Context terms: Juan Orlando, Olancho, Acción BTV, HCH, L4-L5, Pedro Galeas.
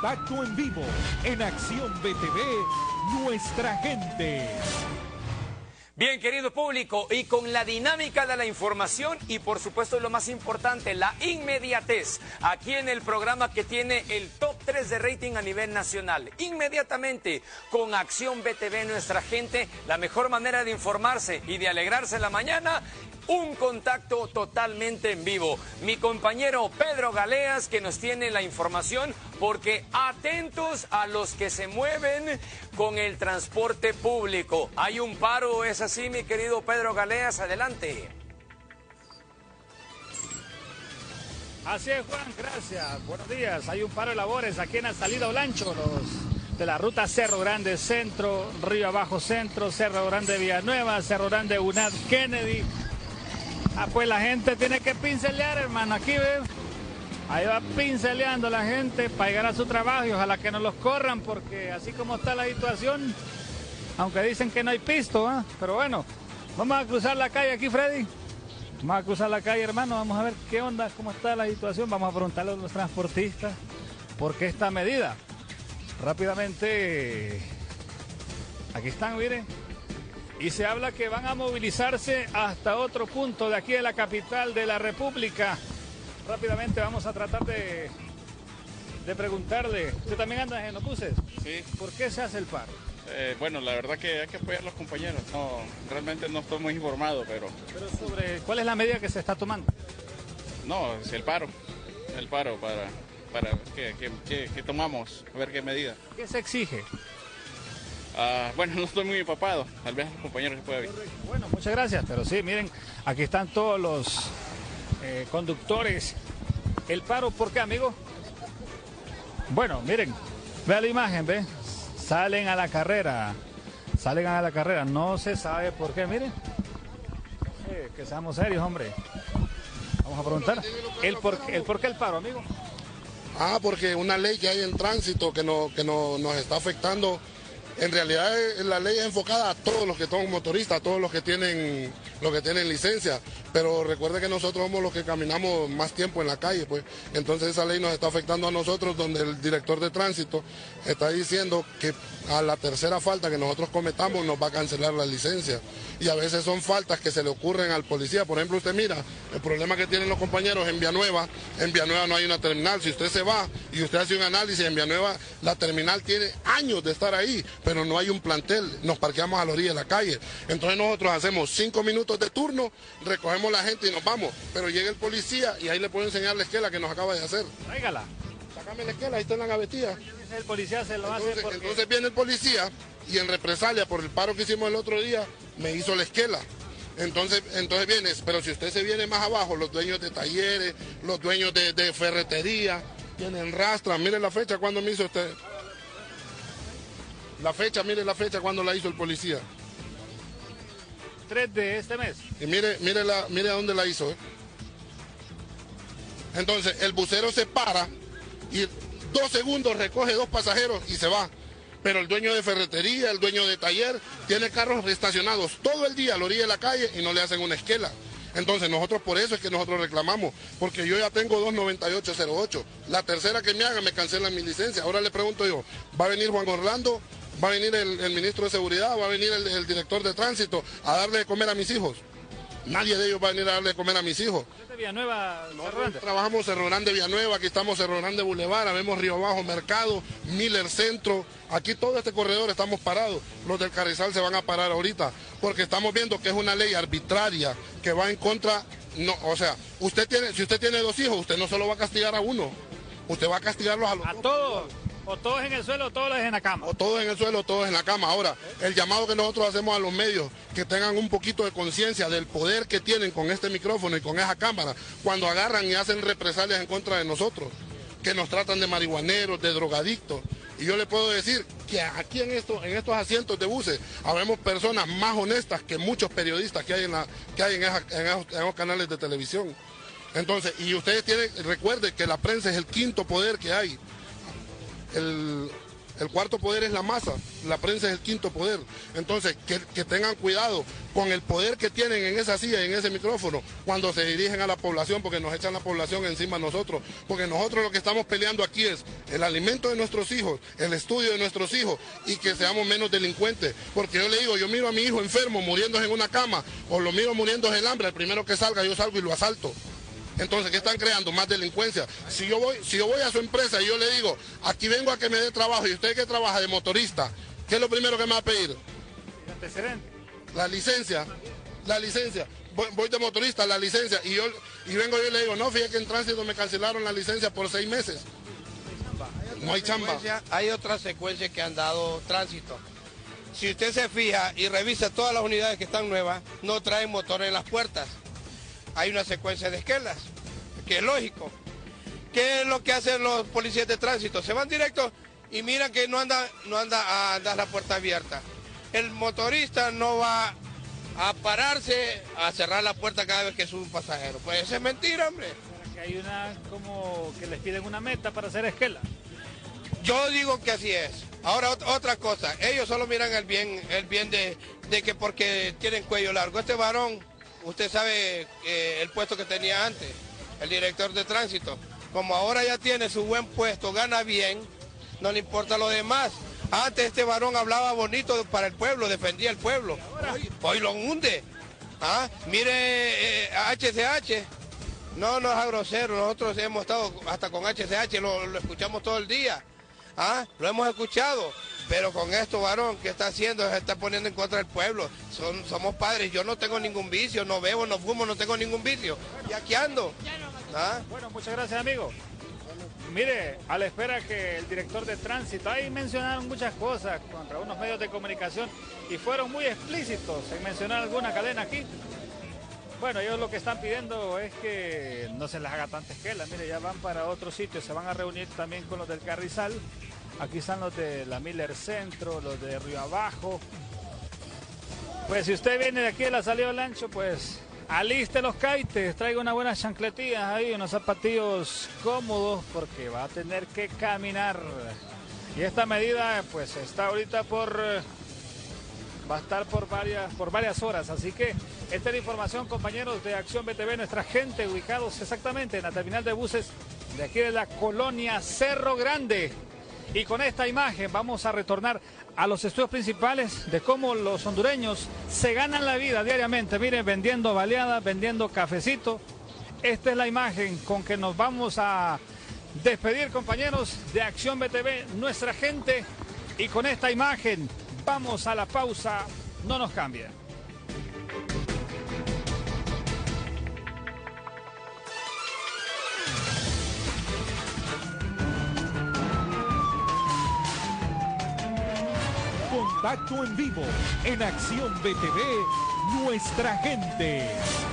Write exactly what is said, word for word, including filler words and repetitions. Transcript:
Contacto en vivo en Acción B T V, nuestra gente. Bien, querido público, y con la dinámica de la información y por supuesto lo más importante, la inmediatez, aquí en el programa que tiene el top tres de rating a nivel nacional. Inmediatamente con Acción B T V, nuestra gente, la mejor manera de informarse y de alegrarse la mañana. Un contacto totalmente en vivo. Mi compañero Pedro Galeas, que nos tiene la información, porque atentos a los que se mueven con el transporte público. Hay un paro, ¿es así, mi querido Pedro Galeas? Adelante. Así es, Juan, gracias. Buenos días. Hay un paro de labores aquí en la salida Olancho, los de la ruta Cerro Grande Centro, Río Abajo Centro, Cerro Grande Villanueva, Cerro Grande Unad Kennedy. Ah, pues la gente tiene que pincelear, hermano, aquí ve, ahí va pinceleando la gente para llegar a su trabajo y ojalá que no los corran, porque así como está la situación, aunque dicen que no hay pisto, ¿eh? Pero bueno, vamos a cruzar la calle aquí, Freddy, vamos a cruzar la calle, hermano, vamos a ver qué onda, cómo está la situación, vamos a preguntarle a los transportistas por qué esta medida. Rápidamente, aquí están, miren. Y se habla que van a movilizarse hasta otro punto de aquí de la capital de la República. Rápidamente vamos a tratar de, de preguntarle. ¿Usted también anda en Ocuses? Sí. ¿Por qué se hace el paro? Eh, bueno, la verdad que hay que apoyar a los compañeros. No, realmente no estoy muy informado, pero... Pero sobre cuál es la medida que se está tomando. No, es el paro. El paro para, para que, que, que, que tomamos, a ver qué medida. ¿Qué se exige? Uh, bueno, no estoy muy empapado, tal vez los compañeros se puedan ver. Bueno, muchas gracias, pero sí, miren, aquí están todos los eh, conductores. El paro, ¿por qué, amigo? Bueno, miren, vea la imagen, ve, salen a la carrera, salen a la carrera, no se sabe por qué, miren. Eh, que seamos serios, hombre. Vamos a preguntar, ¿el por, el por qué el paro, amigo? Ah, porque una ley que hay en tránsito que, no, que no, nos está afectando. En realidad la ley es enfocada a todos los que son motoristas, a todos los que tienen, los que tienen licencia, pero recuerde que nosotros somos los que caminamos más tiempo en la calle, pues. Entonces esa ley nos está afectando a nosotros, donde el director de tránsito está diciendo que a la tercera falta que nosotros cometamos nos va a cancelar la licencia. Y a veces son faltas que se le ocurren al policía. Por ejemplo, usted mira, el problema que tienen los compañeros en Villanueva, en Villanueva no hay una terminal. Si usted se va y usted hace un análisis en Villanueva, la terminal tiene años de estar ahí, pero no hay un plantel, nos parqueamos a la orilla de la calle. Entonces nosotros hacemos cinco minutos de turno, recogemos la gente y nos vamos. Pero llega el policía y ahí le puedo enseñar la esquela que nos acaba de hacer. Tráigala. Sácame la esquela, ahí está en la gavetilla. El policía se lo entonces, hace porque... entonces viene el policía y en represalia por el paro que hicimos el otro día me hizo la esquela. Entonces, entonces vienes, pero si usted se viene más abajo, los dueños de talleres, los dueños de, de ferretería, tienen rastras. Mire la fecha cuando me hizo usted. La fecha, mire la fecha cuando la hizo el policía. tres de este mes. Y mire, mire, la, mire a dónde la hizo. ¿eh? Entonces el bucero se para y dos segundos recoge dos pasajeros y se va. Pero el dueño de ferretería, el dueño de taller, tiene carros estacionados todo el día a la orilla de la calle y no le hacen una esquela. Entonces nosotros por eso es que nosotros reclamamos, porque yo ya tengo dos noventa y ocho cero ocho. La tercera que me haga me cancela mi licencia. Ahora le pregunto yo, ¿va a venir Juan Orlando? ¿Va a venir el, el ministro de Seguridad? ¿Va a venir el, el director de tránsito a darle de comer a mis hijos? Nadie de ellos va a venir a darle de comer a mis hijos. ¿Es de Villanueva, Cerro Grande? Trabajamos Cerro Grande Villanueva, aquí estamos Cerro Grande Boulevard, vemos Río Abajo Mercado, Miller Centro, aquí todo este corredor estamos parados. Los del Carrizal se van a parar ahorita, porque estamos viendo que es una ley arbitraria que va en contra, no, o sea, usted tiene, si usted tiene dos hijos, usted no solo va a castigar a uno, usted va a castigarlos a los otros. A todos. O todos en el suelo, o todos en la cama. O todos en el suelo, o todos en la cama. Ahora, el llamado que nosotros hacemos a los medios, que tengan un poquito de conciencia del poder que tienen con este micrófono y con esa cámara, cuando agarran y hacen represalias en contra de nosotros, que nos tratan de marihuaneros, de drogadictos. Y yo le puedo decir que aquí en, esto, en estos asientos de buses habemos personas más honestas que muchos periodistas que hay en, la, que hay en, esa, en, esos, en esos canales de televisión. Entonces, y ustedes tienen, recuerden que la prensa es el quinto poder que hay. El, El cuarto poder es la masa, la prensa es el quinto poder. Entonces, que, que tengan cuidado con el poder que tienen en esa silla, en ese micrófono, cuando se dirigen a la población, porque nos echan la población encima a nosotros. Porque nosotros lo que estamos peleando aquí es el alimento de nuestros hijos, el estudio de nuestros hijos, y que seamos menos delincuentes. Porque yo le digo, yo miro a mi hijo enfermo, muriéndose en una cama, o lo miro muriéndose en hambre, el primero que salga yo salgo y lo asalto. Entonces, ¿qué están creando? Más delincuencia. Si yo voy, si yo voy a su empresa y yo le digo, aquí vengo a que me dé trabajo, y usted que trabaja de motorista, ¿qué es lo primero que me va a pedir? El antecedente. La licencia, la licencia. Voy, voy de motorista, la licencia. Y yo y vengo yo y le digo, no, fíjate que en tránsito me cancelaron la licencia por seis meses. No hay chamba. Hay otras secuencias que han dado tránsito. Si usted se fija y revisa todas las unidades que están nuevas, no traen motores en las puertas. Hay una secuencia de esquelas, que es lógico. ¿Qué es lo que hacen los policías de tránsito? Se van directos y miran que no anda, no anda a andar la puerta abierta. El motorista no va a pararse a cerrar la puerta cada vez que sube un pasajero. Pues eso es mentira, hombre. Que hay una como que les piden una meta para hacer esquela. Yo digo que así es. Ahora otra cosa, ellos solo miran el bien, el bien de, de que porque tienen cuello largo. Este varón, usted sabe eh, el puesto que tenía antes, el director de tránsito. Como ahora ya tiene su buen puesto, gana bien, no le importa lo demás. Antes este varón hablaba bonito para el pueblo, defendía el pueblo. Hoy, hoy lo hunde. ¿Ah? Mire, eh, H C H, no nos haga grosero, nosotros hemos estado hasta con H C H, lo, lo escuchamos todo el día. ¿Ah? Lo hemos escuchado. Pero con esto, varón, ¿qué está haciendo? Se está poniendo en contra del pueblo. Son, somos padres, yo no tengo ningún vicio, no bebo, no fumo, no tengo ningún vicio. Bueno, y aquí ando. ¿Ah? Bueno, muchas gracias, amigo. Mire, a la espera que el director de tránsito, ahí mencionaron muchas cosas contra unos medios de comunicación y fueron muy explícitos en mencionar alguna cadena aquí. Bueno, ellos lo que están pidiendo es que no se les haga tanta esquela. Mire, ya van para otro sitio, se van a reunir también con los del Carrizal. Aquí están los de la Miller Centro, los de Río Abajo. Pues si usted viene de aquí de la salida del Olancho, pues aliste los caites, traiga unas buenas chancletillas ahí, unos zapatillos cómodos, porque va a tener que caminar. Y esta medida, pues está ahorita por... va a estar por varias, por varias horas, así que esta es la información, compañeros de Acción B T V, nuestra gente ubicados exactamente en la terminal de buses de aquí de la colonia Cerro Grande. Y con esta imagen vamos a retornar a los estudios principales de cómo los hondureños se ganan la vida diariamente. Miren, vendiendo baleadas, vendiendo cafecito. Esta es la imagen con que nos vamos a despedir, compañeros de Acción B T V, nuestra gente. Y con esta imagen vamos a la pausa, no nos cambia. Contacto en vivo en Acción B T V, nuestra gente.